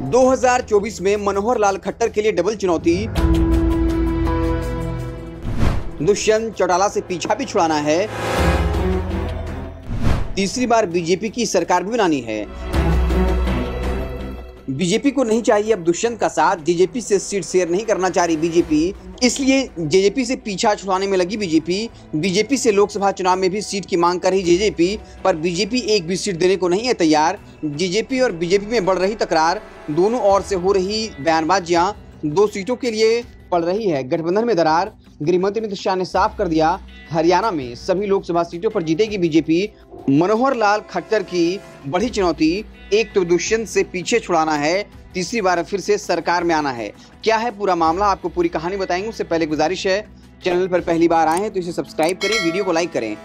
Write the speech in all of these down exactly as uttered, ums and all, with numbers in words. दो हज़ार चौबीस में मनोहर लाल खट्टर के लिए डबल चुनौती, दुष्यंत चौटाला से पीछा भी छुड़ाना है, तीसरी बार बीजेपी की सरकार भी बनानी है। बीजेपी को नहीं चाहिए अब दुष्यंत का साथ। जेजेपी से सीट शेयर नहीं करना चाह रही बीजेपी, इसलिए जेजेपी से पीछा छुड़ाने में लगी बीजेपी। बीजेपी से लोकसभा चुनाव में भी सीट की मांग कर रही जेजेपी, पर बीजेपी एक भी सीट देने को नहीं है तैयार। जेजेपी और बीजेपी में बढ़ रही तकरार, दोनों ओर से हो रही बयानबाजियां, दो सीटों के लिए पड़ रही है गठबंधन में दरार। गृहमंत्री अमित शाह ने साफ कर दिया, हरियाणा में सभी लोकसभा सीटों पर जीतेगी बीजेपी। मनोहर लाल खट्टर की बड़ी चुनौती, एक तो दुष्यंत से पीछे छुड़ाना है, तीसरी बार फिर से सरकार में आना है। क्या है पूरा मामला, आपको पूरी कहानी बताएंगे। उससे पहले गुजारिश है, चैनल पर पहली बार आए हैं तो इसे सब्सक्राइब करें, वीडियो को लाइक करें।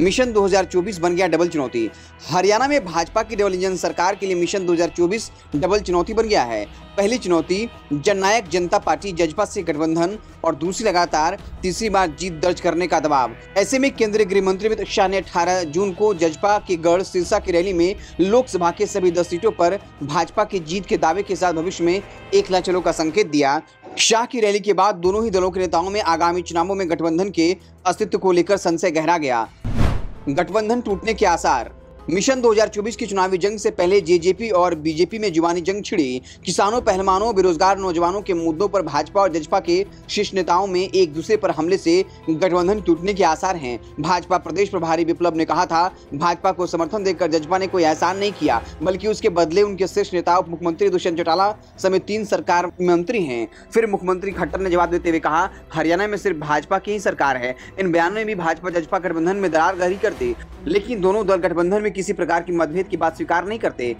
मिशन दो हज़ार चौबीस बन गया डबल चुनौती। हरियाणा में भाजपा की डबल इंजन सरकार के लिए मिशन दो हज़ार चौबीस डबल चुनौती बन गया है। पहली चुनौती जननायक जनता पार्टी जजपा से गठबंधन, और दूसरी लगातार तीसरी बार जीत दर्ज करने का दबाव। ऐसे में केंद्रीय गृह मंत्री अमित शाह ने अठारह जून को जजपा के गढ़ सिरसा की रैली में लोकसभा के सभी दस सीटों पर भाजपा की जीत के दावे के साथ भविष्य में एकला चलो का संकेत दिया। शाह की रैली के बाद दोनों ही दलों के नेताओं में आगामी चुनावों में गठबंधन के अस्तित्व को लेकर संशय गहरा गया। गठबंधन टूटने के आसार। मिशन दो हज़ार चौबीस की चुनावी जंग से पहले जेजेपी और बीजेपी में जुबानी जंग छिड़ी। किसानों, पहलवानों, बेरोजगार नौजवानों के मुद्दों पर भाजपा और जजपा के शीर्ष नेताओं में एक दूसरे पर हमले से गठबंधन टूटने के आसार हैं। भाजपा प्रदेश प्रभारी विप्लव ने कहा था, भाजपा को समर्थन देकर जजपा ने कोई एहसान नहीं किया, बल्कि उसके बदले उनके शीर्ष नेता उप मुख्यमंत्री दुष्यंत चौटाला समेत तीन सरकार मंत्री हैं। फिर मुख्यमंत्री खट्टर ने जवाब देते हुए कहा, हरियाणा में सिर्फ भाजपा की ही सरकार है। इन बयानों में भी भाजपा जजपा गठबंधन में दरार गहरी करती, लेकिन दोनों दल गठबंधन में किसी प्रकार की मतभेद की बात स्वीकार नहीं करते।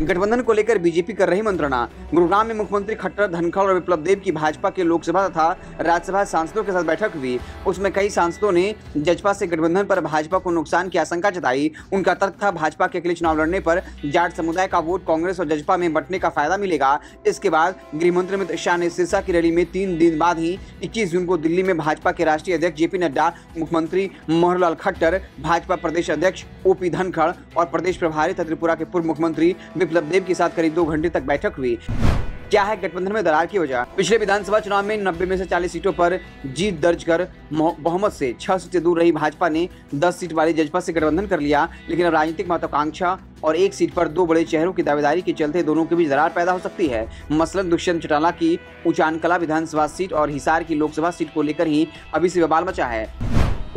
गठबंधन को लेकर बीजेपी कर रही मंत्रणा। गुरुग्राम में मुख्यमंत्री खट्टर, धनखड़ और विप्लव देव की भाजपा के लोकसभा तथा राज्यसभा सांसदों के साथ बैठक हुई। उसमें कई सांसदों ने जजपा से गठबंधन पर भाजपा को नुकसान की आशंका जताई। उनका तर्क था, भाजपा के अगले चुनाव लड़ने पर जाट समुदाय का वोट कांग्रेस और जजपा में बंटने का फायदा मिलेगा। इसके बाद गृहमंत्री अमित शाह ने सिरसा की रैली में तीन दिन बाद ही इक्कीस जून को दिल्ली में भाजपा के राष्ट्रीय अध्यक्ष जेपी नड्डा, मुख्यमंत्री मनोहर लाल खट्टर, भाजपा प्रदेश अध्यक्ष ओपी धनखड़ और प्रदेश प्रभारी तथा त्रिपुरा के पूर्व मुख्यमंत्री विप्लव देव के साथ करीब दो घंटे तक बैठक हुई। क्या है गठबंधन में दरार की वजह। पिछले विधानसभा चुनाव में नब्बे में से चालीस सीटों पर जीत दर्ज कर बहुमत से छह सीटें दूर रही भाजपा ने दस सीट वाली जजपा से गठबंधन कर लिया, लेकिन अब राजनीतिक महत्वाकांक्षा और एक सीट पर दो बड़े चेहरों की दावेदारी के चलते दोनों के बीच दरार पैदा हो सकती है। मसलन दुष्यंत चौटाला की उचानकला विधानसभा सीट और हिसार की लोकसभा सीट को लेकर ही अभी से बवाल मचा है।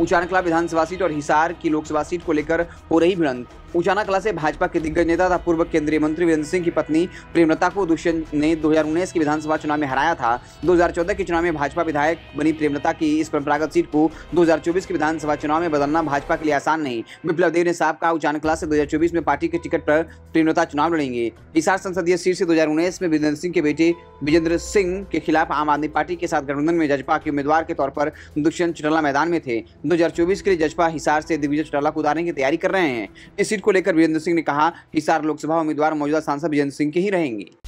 उचानकला विधानसभा सीट और हिसार की लोकसभा सीट को लेकर हो रही भिड़ंत। उचानाकला से भाजपा के दिग्गज नेता तथा पूर्व केंद्रीय मंत्री वीरेंद्र सिंह की पत्नी प्रेमलता को दुष्यंत ने दो हज़ार उन्नीस के विधानसभा चुनाव में हराया था। दो हज़ार चौदह के चुनाव में भाजपा विधायक बनी प्रेमलता की इस परंपरागत सीट को दो हज़ार चौबीस के विधानसभा चुनाव में बदलना भाजपा के लिए आसान नहीं। विप्लव देव ने साफ कहा, उचानकला से दो हज़ार चौबीस में पार्टी के टिकट पर प्रेमलता चुनाव लड़ेंगे। हिसार संसदीय सीट से दो हज़ार उन्नीस में वीरेंद्र सिंह के बेटे विजेंद्र सिंह के खिलाफ आम आदमी पार्टी के साथ गठबंधन में जजपा के उम्मीदवार के तौर पर दुष्यंत चौटाला मैदान में थे। दो हज़ार चौबीस के लिए जजपा हिसार से दिग्विजय चौटाला को उतारने की तैयारी कर रहे हैं। इस सीट को लेकर वीरेंद्र सिंह ने कहा, हिसार लोकसभा उम्मीदवार मौजूदा सांसद विजेंद्र सिंह के ही रहेंगे।